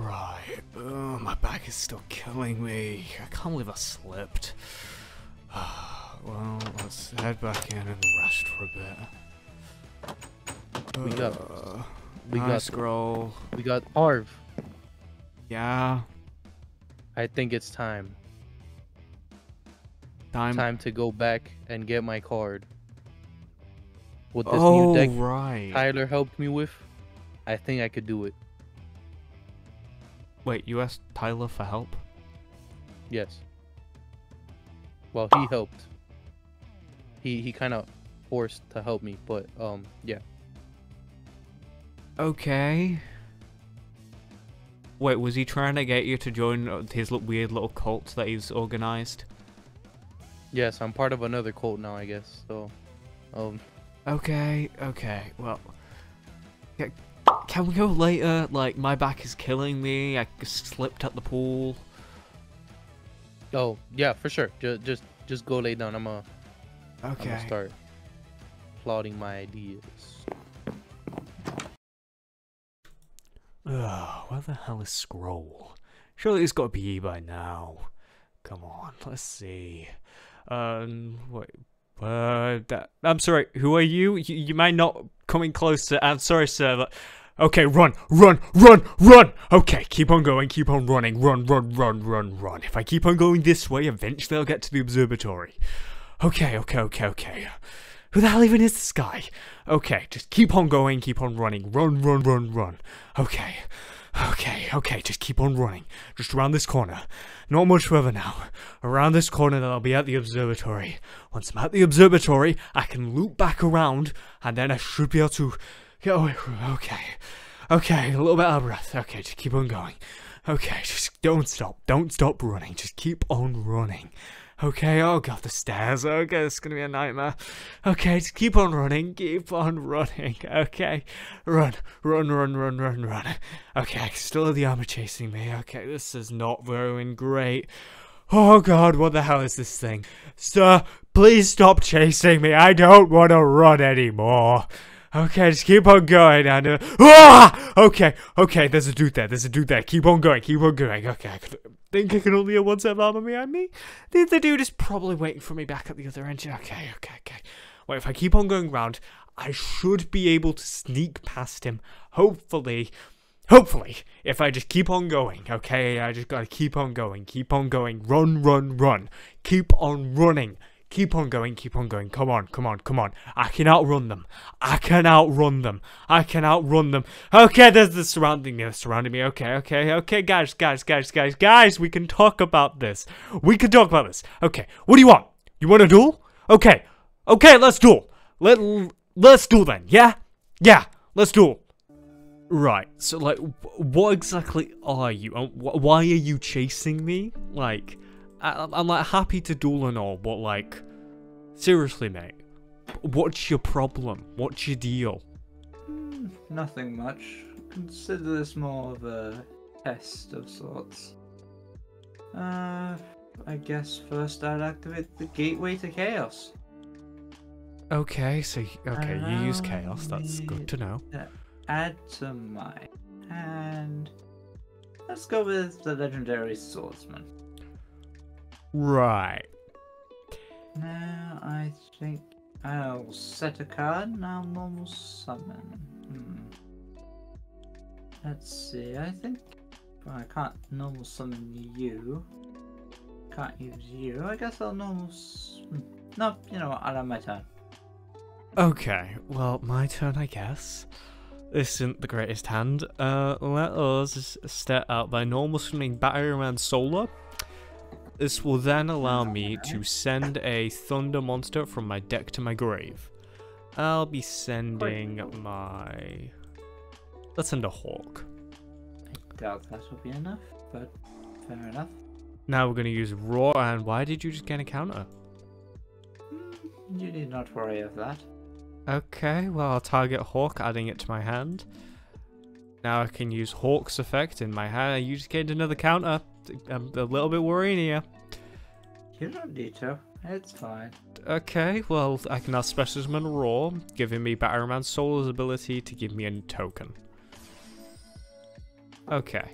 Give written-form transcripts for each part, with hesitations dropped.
Right. Oh, my back is still killing me. I can't believe I slipped. Well, let's head back in and rest for a bit. We got Arv. Yeah. I think it's time. Time to go back and get my card. With this new deck Tyler helped me with, I think I could do it. Wait, you asked Tyler for help? Yes. Well, he helped. He kind of forced to help me, but yeah. Okay. Wait, was he trying to get you to join his weird little cult that he's organized? Yes, I'm part of another cult now, I guess. So, Okay. Well, can we go later? Like, my back is killing me. I slipped at the pool. Oh, yeah, for sure. Just go lay down. I'm gonna start plotting my ideas. Ugh, where the hell is Scroll? Surely it's got to be E by now. Come on, let's see. Wait. I'm sorry, who are you? You might not coming closer. I'm sorry, sir. But... Okay, run! Okay, keep on running. Run. If I keep on going this way, eventually I'll get to the observatory. Okay. Who the hell even is this guy? Okay, just keep on going, keep on running. Run. Okay, just keep on running. Just around this corner. Not much further now. Around this corner, then I'll be at the observatory. Once I'm at the observatory, I can loop back around, and then I should be able to get away from it. Okay, a little bit out of breath. Okay, just keep on going. Okay, just don't stop running. Just keep on running. Okay, oh god, the stairs. Okay, it's gonna be a nightmare. Okay, just keep on running. Okay, run. Okay, I can still have the armor chasing me. Okay, this is not going great. Oh god, what the hell is this thing? Sir, please stop chasing me. I don't want to run anymore. Okay, just keep on going, and okay, there's a dude there, keep on going, okay, I think I can only have one set of armor behind me? The dude is probably waiting for me back at the other end, okay, wait, if I keep on going round, I should be able to sneak past him, hopefully, if I just keep on going, okay, I just gotta keep on going, run, keep on running, come on, I can outrun them, okay, there's the surrounding me, okay, guys, we can talk about this, okay, what do you want? You want a duel? Okay, let's duel then, yeah, let's duel. Right, so, like, what exactly are you, why are you chasing me? Like, I'm like happy to duel and all, but like, seriously, mate, what's your problem? What's your deal? Nothing much. Consider this more of a test of sorts. I guess first I'd activate the gateway to chaos. Okay, so you use chaos. That's good to know. Add to mine, and let's go with the legendary swordsman. Right. Now I think I'll set a card and I'll normal summon. Let's see, I think I can't normal summon you. Can't use you. I guess I'll normal No, you know what, I'll have my turn. Okay, well, my turn I guess. This isn't the greatest hand. Let us step out by normal summoning Battery Man Solar. This will then allow me to send a thunder monster from my deck to my grave. I'll be sending my... Let's send a hawk. I doubt that will be enough, but fair enough. Now we're going to use raw, and why did you just gain a counter? You need not worry of that. Okay, well I'll target hawk, adding it to my hand. Now I can use hawk's effect in my hand. You just gained another counter. I'm a little bit worrying here. You don't need to. It's fine. Okay, well, I can now Special Summon Raw, giving me Battery Man Solar's ability to give me a token. Okay.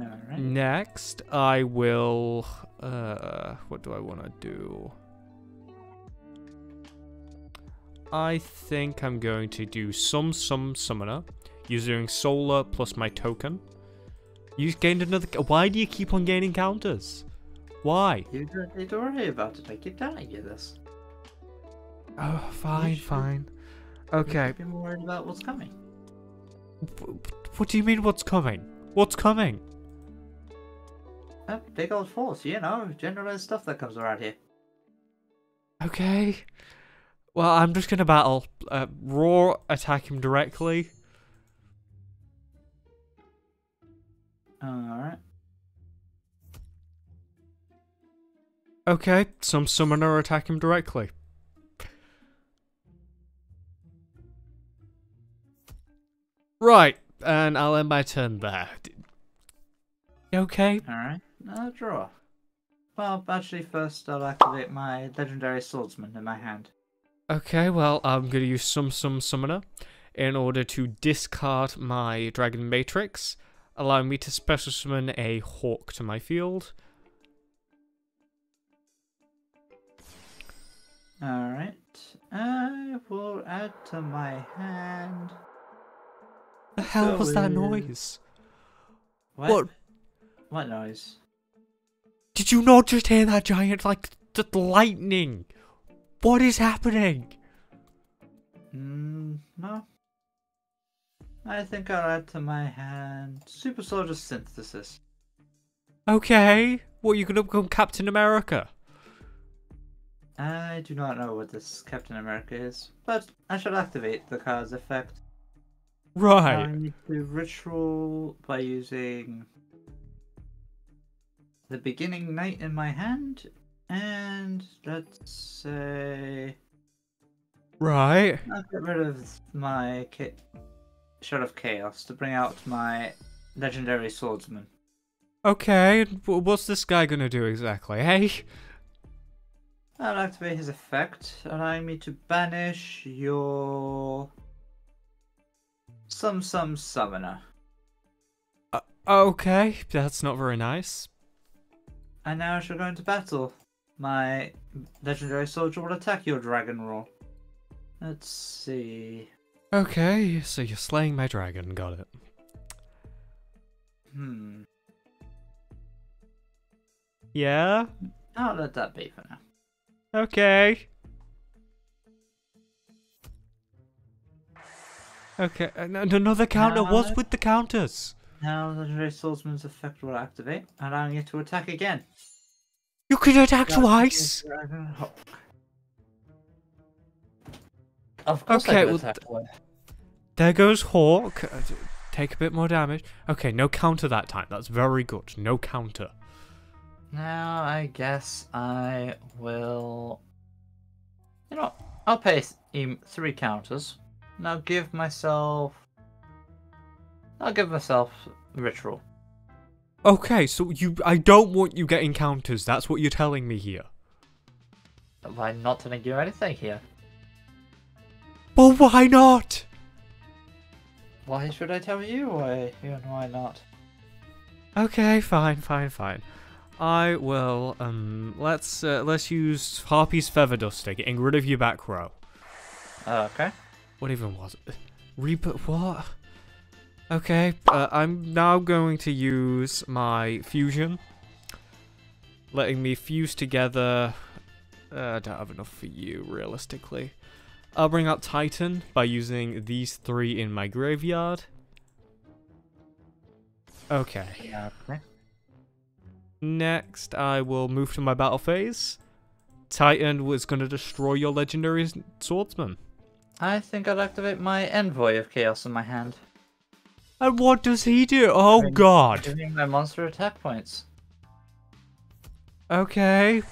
All right. Next, I will... what do I want to do? I think I'm going to do some summoner using solar plus my token. You've gained another... Why do you keep on gaining counters? Why? You don't worry about it. I keep telling you this. Oh, fine. Okay. You should be more worried about what's coming. What do you mean, what's coming? What's coming? A big old force, you know, generalized stuff that comes around here. Okay. Well, I'm just gonna battle. Roar, attack him directly. Alright. Okay, some summoner, attack him directly. Right, and I'll end my turn there. Okay. Alright, now draw. Well, actually first I'll activate my legendary swordsman in my hand. Okay, well, I'm going to use some summoner in order to discard my Dragon Matrix, allowing me to special summon a hawk to my field. Alright, I will add to my hand... The hell was that noise? What? What noise? Did you not just hear that giant, like, the lightning? What is happening? No. I think I'll add to my hand Super Soldier Synthesis. Okay. What, you gonna become Captain America? I do not know what this Captain America is, but I shall activate the card's effect. Right. I need to ritual by using the Beginning Night in my hand. And let's say... Right. I'll get rid of my Shot of Chaos to bring out my legendary swordsman. Okay, what's this guy going to do exactly, hey? I'll activate his effect, allowing me to banish your... Some summoner. Okay, that's not very nice. And now I shall go into battle. My legendary soldier will attack your dragon roar. Let's see. Okay, so you're slaying my dragon, got it. Yeah? I'll let that be for now. Okay. Okay, another counter. What's with the counters? Now legendary swordsman's effect will activate, allowing you to attack again. You can attack twice! Of course. Okay, well, there goes Hawk. Take a bit more damage. Okay, no counter that time. That's very good. No counter. Now, I guess I will... You know, I'll pay him 3 counters. And I'll give myself ritual. Okay, so I don't want you getting counters. That's what you're telling me here. I'm not telling you anything here. But why not? Why should I tell you why and why not? Okay, fine. I will. Let's use Harpy's Feather Duster, getting rid of your back row. Okay. What even was it? Reaper? What? Okay, I'm now going to use my fusion, letting me fuse together. I don't have enough for you, realistically. I'll bring out Titan by using these 3 in my graveyard. Okay. Yeah, okay. Next, I will move to my battle phase. Titan was going to destroy your legendary swordsman. I think I'll activate my Envoy of Chaos in my hand. And what does he do? Oh, God. Giving my monster attack points. Okay.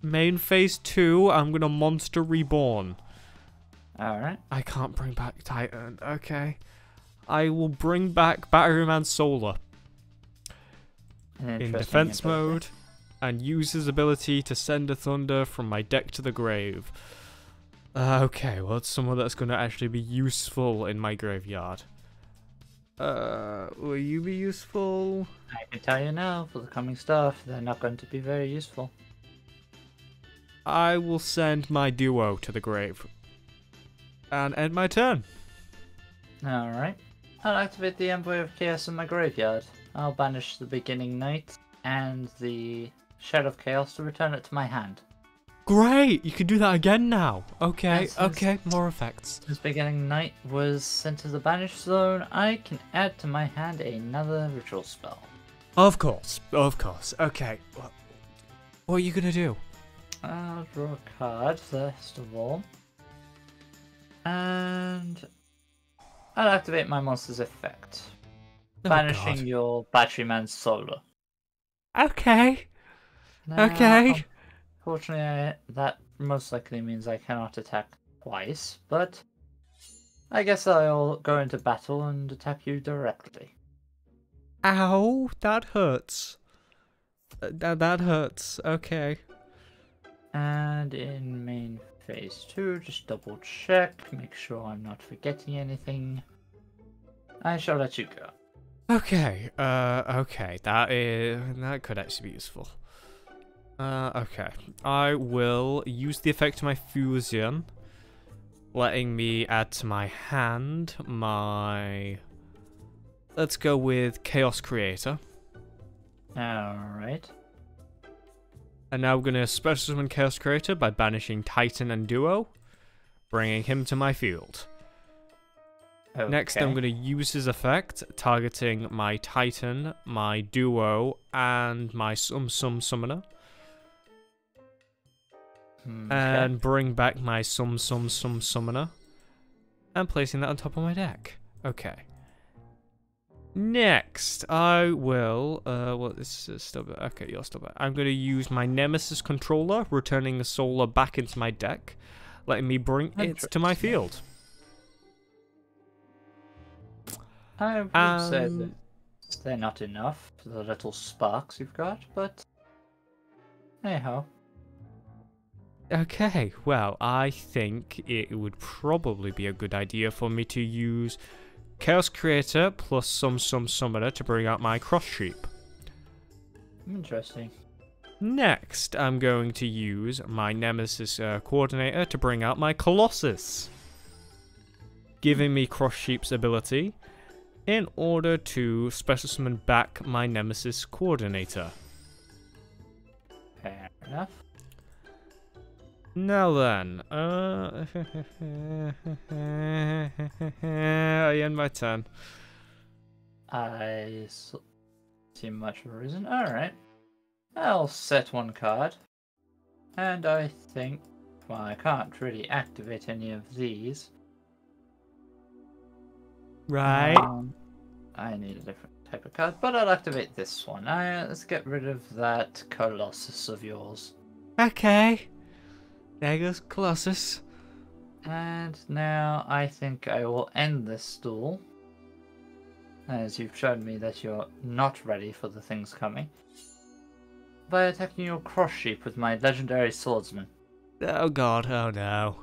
Main phase 2, I'm going to monster reborn. Alright. I can't bring back Titan. Okay. I will bring back Batteryman Solar. In defense mode. And use his ability to send a thunder from my deck to the grave. Okay, well, it's someone that's going to actually be useful in my graveyard. Will you be useful? I can tell you now, for the coming stuff, they're not going to be very useful. I will send my duo to the grave. And end my turn. Alright. I'll activate the Envoy of Chaos in my graveyard. I'll banish the Beginning Knight and the Shard of Chaos to return it to my hand. Great! You can do that again now. Okay, yes, okay, more effects. This Beginning Knight was sent to the Banished Zone. I can add to my hand another ritual spell. Of course, of course. Okay, what are you going to do? I'll draw a card, first of all. And I'll activate my monster's effect. Oh, banishing God. Your Batteryman Solar. Okay. Now, okay. Fortunately, that most likely means I cannot attack twice, but I guess I'll go into battle and attack you directly. Ow, that hurts. That hurts, okay. And in main phase 2, just double check, make sure I'm not forgetting anything. I shall let you go. Okay, okay, that could actually be useful. Okay. I will use the effect of my fusion, letting me add to my hand my... Let's go with Chaos Creator. Alright. And now we're going to special summon Chaos Creator by banishing Titan and Duo, bringing him to my field. Okay. Next, I'm going to use his effect, targeting my Titan, my Duo, and my Sum Summoner. Okay. And bring back my Sum Summoner. And placing that on top of my deck. Okay. Next, I will... well, this is still... Okay, you're still back. I'm going to use my Nemesis Controller, returning the Solar back into my deck, letting me bring it to my field. I would say that they're not enough for the little sparks you've got, but... Anyhow. Okay, well, I think it would probably be a good idea for me to use Chaos Creator plus some Summoner to bring out my Cross Sheep. Interesting. Next, I'm going to use my Nemesis Coordinator to bring out my Colossus, giving me Cross Sheep's ability in order to special summon back my Nemesis Coordinator. Fair enough. Now then, I end my turn. I see much of a reason. Alright. I'll set one card. And I think, well, I can't really activate any of these. Right. I need a different type of card, but I'll activate this one. Let's get rid of that Colossus of yours. Okay. There goes Colossus. And now I think I will end this duel, as you've shown me that you're not ready for the things coming, by attacking your Cross Sheep with my legendary swordsman. Oh God, oh no.